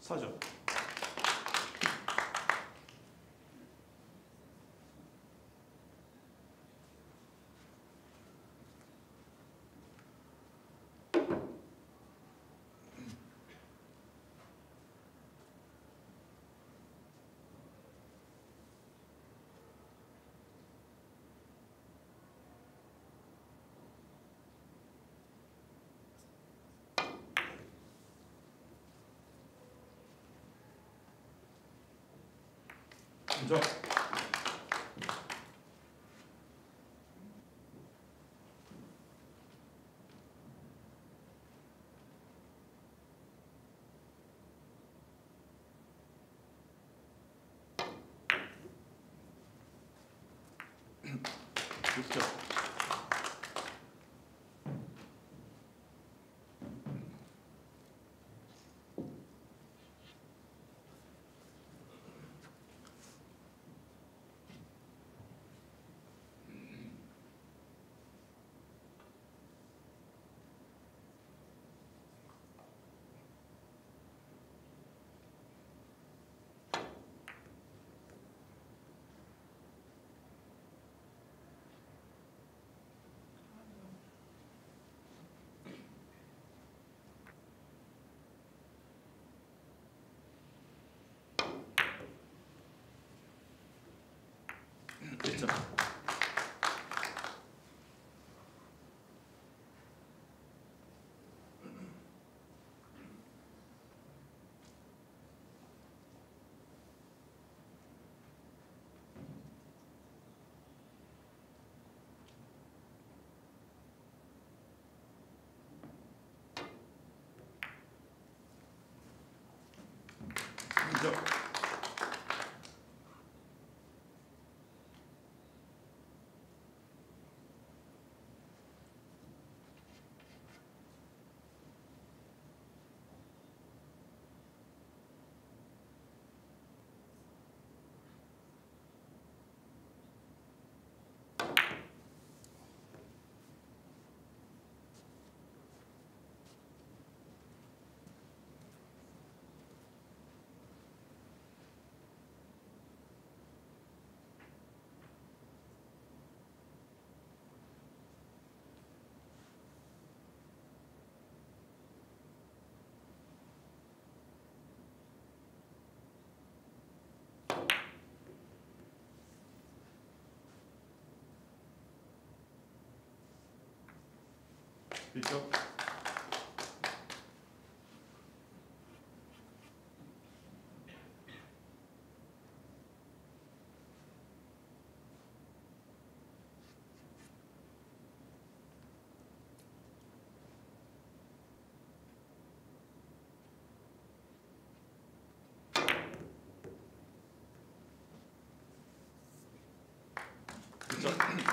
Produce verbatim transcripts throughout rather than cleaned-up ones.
사죠. 자, 그렇죠. Go. 그렇죠? 그렇죠? 그렇죠?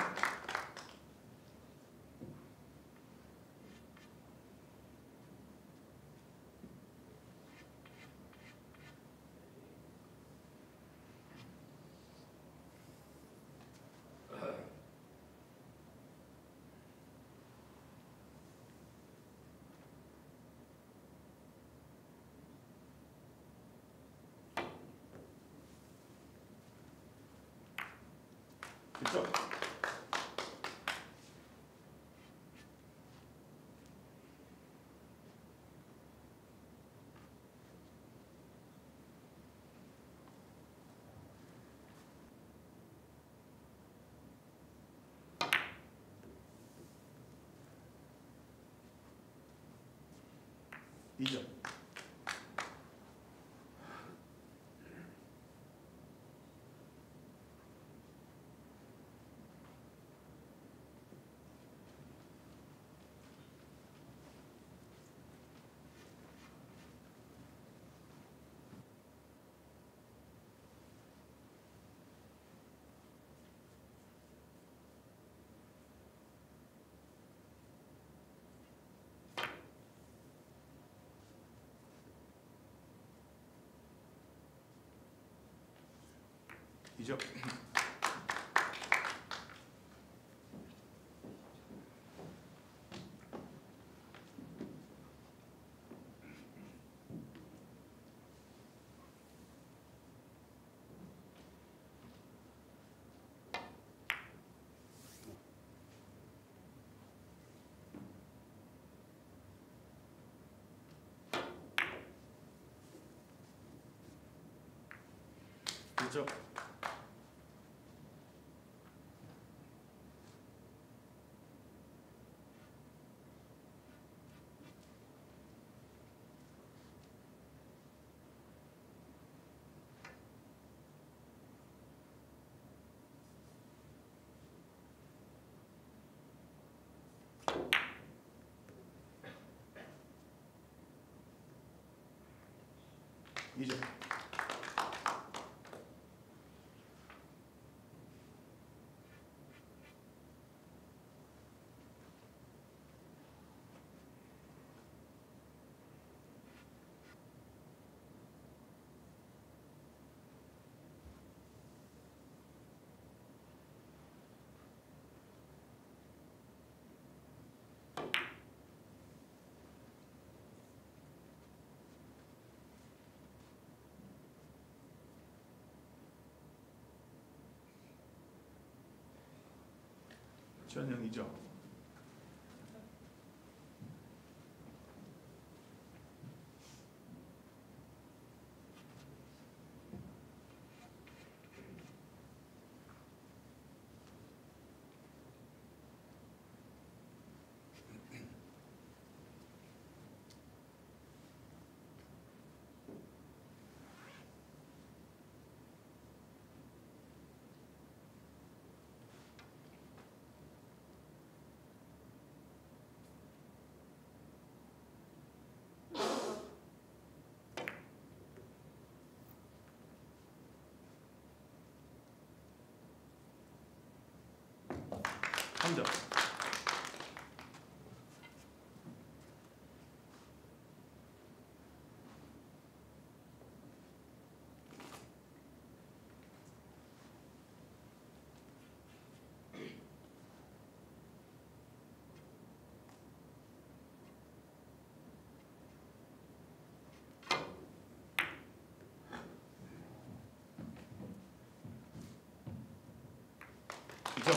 이죠. 以上。以上。 以上。 전형이죠. 삼 점. 이 점.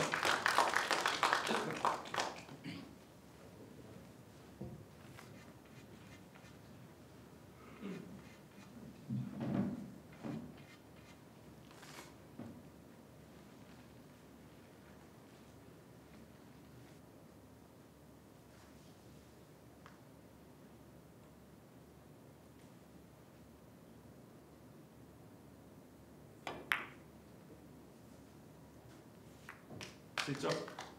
칠 점.